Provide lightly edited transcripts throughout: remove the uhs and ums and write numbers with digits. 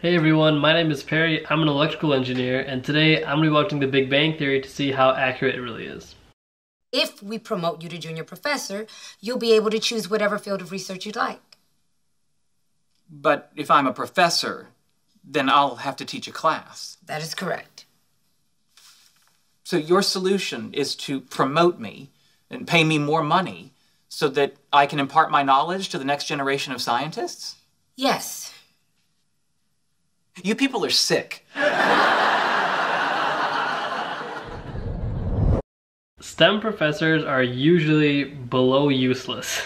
Hey everyone, my name is Perry, I'm an electrical engineer, and today I'm rewatching the Big Bang Theory to see how accurate it really is. If we promote you to junior professor, you'll be able to choose whatever field of research you'd like. But if I'm a professor, then I'll have to teach a class. That is correct. So your solution is to promote me and pay me more money so that I can impart my knowledge to the next generation of scientists? Yes. You people are sick. STEM professors are usually below useless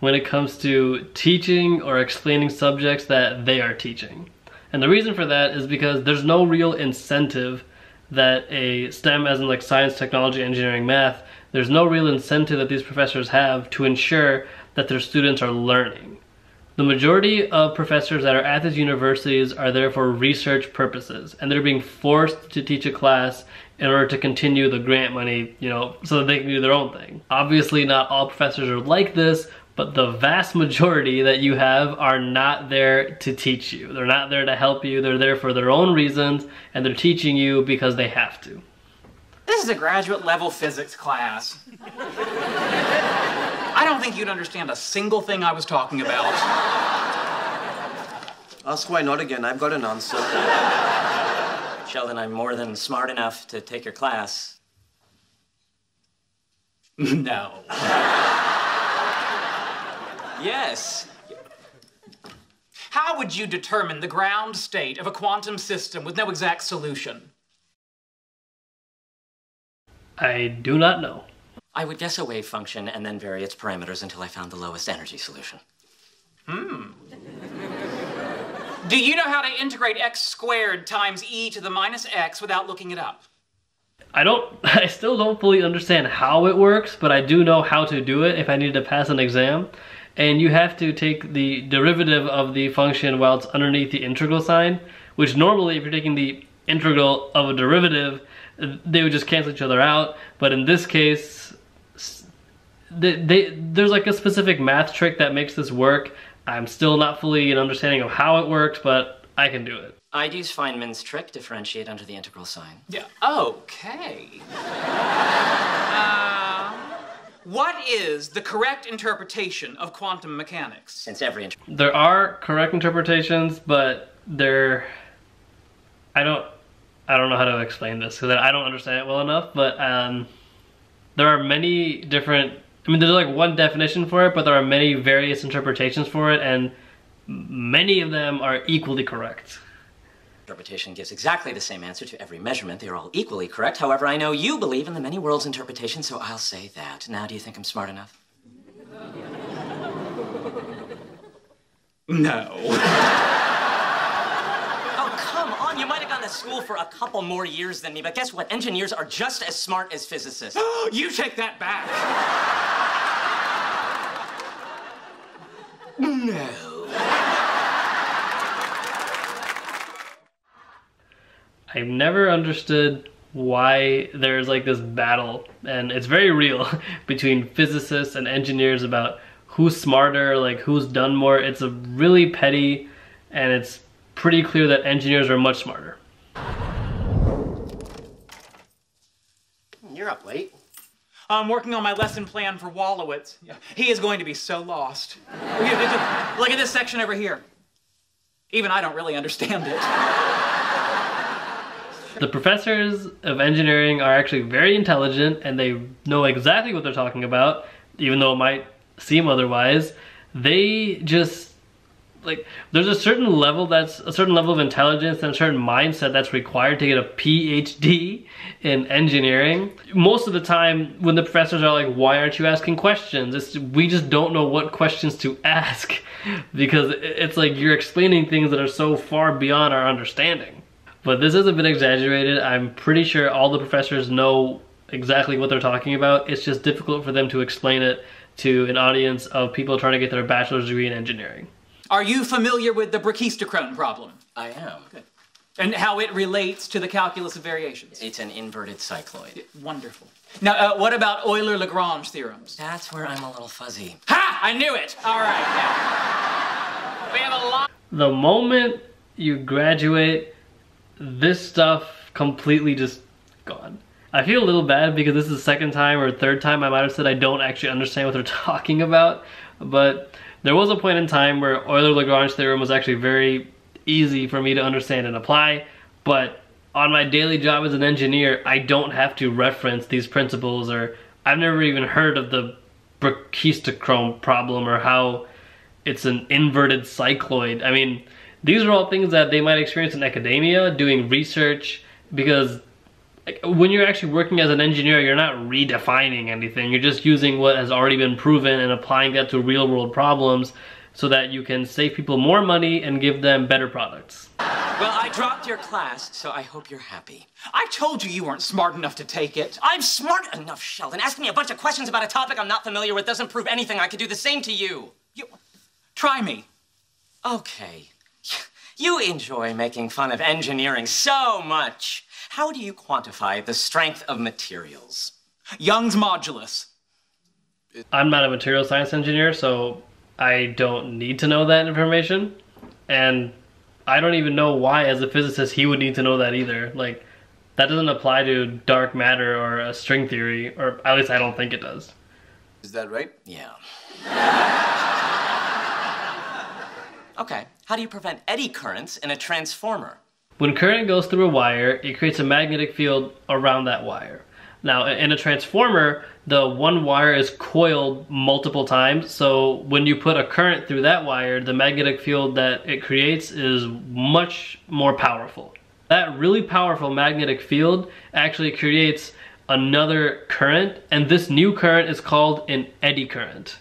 when it comes to teaching or explaining subjects that they are teaching. And the reason for that is because there's no real incentive that a STEM, as in like science, technology, engineering, math, there's no real incentive that these professors have to ensure that their students are learning. The majority of professors that are at these universities are there for research purposes, and they're being forced to teach a class in order to continue the grant money, you know, so that they can do their own thing. Obviously not all professors are like this, but the vast majority that you have are not there to teach you. They're not there to help you, they're there for their own reasons, and they're teaching you because they have to. This is a graduate level physics class. I don't think you'd understand a single thing I was talking about. Ask why not again, I've got an answer. Sheldon, I'm more than smart enough to take your class. No. Yes. How would you determine the ground state of a quantum system with no exact solution? I do not know. I would guess a wave function and then vary its parameters until I found the lowest energy solution. Do you know how to integrate x squared times e to the minus x without looking it up? I still don't fully understand how it works, but I do know how to do it if I need to pass an exam. And you have to take the derivative of the function while it's underneath the integral sign, which normally if you're taking the integral of a derivative, they would just cancel each other out, but in this case, there's like a specific math trick that makes this work. I'm still not fully in understanding of how it works, but I can do it. I'd use Feynman's trick, differentiate under the integral sign. Yeah. Okay. What is the correct interpretation of quantum mechanics? Since there are correct interpretations, but I don't know how to explain this because I don't understand it well enough, but there are many different, there's like one definition for it, but there are many various interpretations for it, and many of them are equally correct. Interpretation gives exactly the same answer to every measurement. They are all equally correct. However, I know you believe in the many worlds interpretation, so I'll say that. Now, do you think I'm smart enough? No. You might have gone to school for a couple more years than me, but guess what? Engineers are just as smart as physicists. You take that back! No. I've never understood why there's like this battle, and it's very real, between physicists and engineers about who's smarter, like who's done more. It's a really petty, and it's pretty clear that engineers are much smarter. You're up late. I'm working on my lesson plan for Wallowitz. He is going to be so lost. Look at this section over here. Even I don't really understand it. The professors of engineering are actually very intelligent, and they know exactly what they're talking about, even though it might seem otherwise. They just, there's a certain level of intelligence and a certain mindset that's required to get a PhD in engineering. Most of the time when the professors are like, why aren't you asking questions? We just don't know what questions to ask, because it's like you're explaining things that are so far beyond our understanding. But this hasn't been exaggerated. I'm pretty sure all the professors know exactly what they're talking about. It's just difficult for them to explain it to an audience of people trying to get their bachelor's degree in engineering. Are you familiar with the Brachistochrone problem? I am. Good. And how it relates to the calculus of variations? It's an inverted cycloid. Wonderful. Now, what about Euler-Lagrange theorems? That's where I'm a little fuzzy. Ha! I knew it! All right, now. We have a lot. The moment you graduate, this stuff completely just gone. I feel a little bad because this is the second time or third time I might have said I don't actually understand what they're talking about, but there was a point in time where Euler-Lagrange theorem was actually very easy for me to understand and apply, but on my daily job as an engineer, I don't have to reference these principles, or I've never even heard of the Brachistochrone problem or how it's an inverted cycloid. I mean, these are all things that they might experience in academia, doing research, because when you're actually working as an engineer, you're not redefining anything. You're just using what has already been proven and applying that to real-world problems so that you can save people more money and give them better products. Well, I dropped your class, so I hope you're happy. I told you you weren't smart enough to take it. I'm smart enough, Sheldon. Asking me a bunch of questions about a topic I'm not familiar with doesn't prove anything. I could do the same to you. Try me. Okay. You enjoy making fun of engineering so much. How do you quantify the strength of materials? Young's modulus. I'm not a material science engineer, so I don't need to know that information. And I don't even know why, as a physicist, he would need to know that either. Like, that doesn't apply to dark matter or a string theory, or at least I don't think it does. Is that right? Yeah. Okay, how do you prevent eddy currents in a transformer? When current goes through a wire, it creates a magnetic field around that wire. Now, in a transformer, the one wire is coiled multiple times, so when you put a current through that wire, the magnetic field that it creates is much more powerful. That really powerful magnetic field actually creates another current, and this new current is called an eddy current.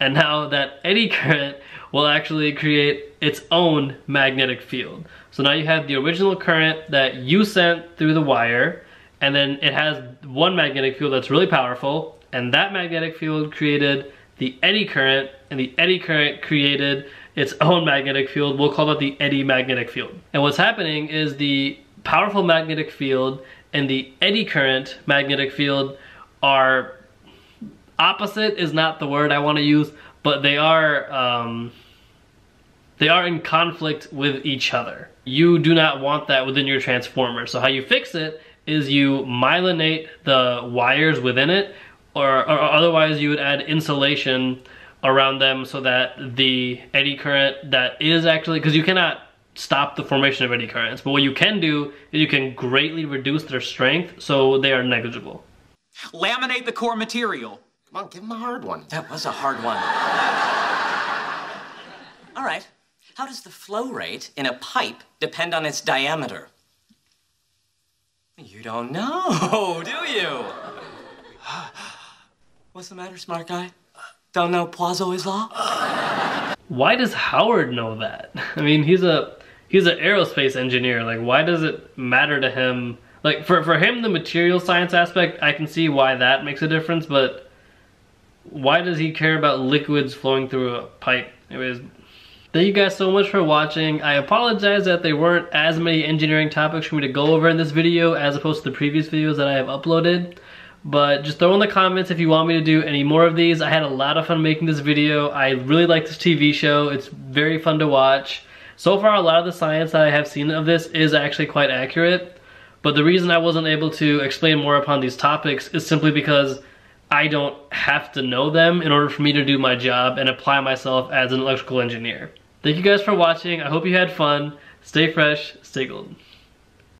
And now that eddy current will actually create its own magnetic field. So now you have the original current that you sent through the wire, and then it has one magnetic field that's really powerful, and that magnetic field created the eddy current, and the eddy current created its own magnetic field. We'll call that the eddy magnetic field. And what's happening is the powerful magnetic field and the eddy current magnetic field are opposite is not the word I want to use, but they are in conflict with each other. You do not want that within your transformer. So how you fix it is you myelinate the wires within it, or otherwise you would add insulation around them so that the eddy current that is actually, because you cannot stop the formation of eddy currents, but what you can do is you can greatly reduce their strength so they are negligible. Laminate the core material. Come on, give him a hard one. That was a hard one. All right. How does the flow rate in a pipe depend on its diameter? You don't know, do you? What's the matter, smart guy? Don't know Poiseuille's law? Why does Howard know that? I mean, he's an aerospace engineer. Like, why does it matter to him? Like, for him, the material science aspect, I can see why that makes a difference, but why does he care about liquids flowing through a pipe? Anyways, thank you guys so much for watching. I apologize that there weren't as many engineering topics for me to go over in this video as opposed to the previous videos that I have uploaded. But just throw in the comments if you want me to do any more of these. I had a lot of fun making this video. I really like this TV show. It's very fun to watch. So far, a lot of the science that I have seen of this is actually quite accurate. But the reason I wasn't able to explain more upon these topics is simply because I don't have to know them in order for me to do my job and apply myself as an electrical engineer. Thank you guys for watching. I hope you had fun. Stay fresh, stay golden.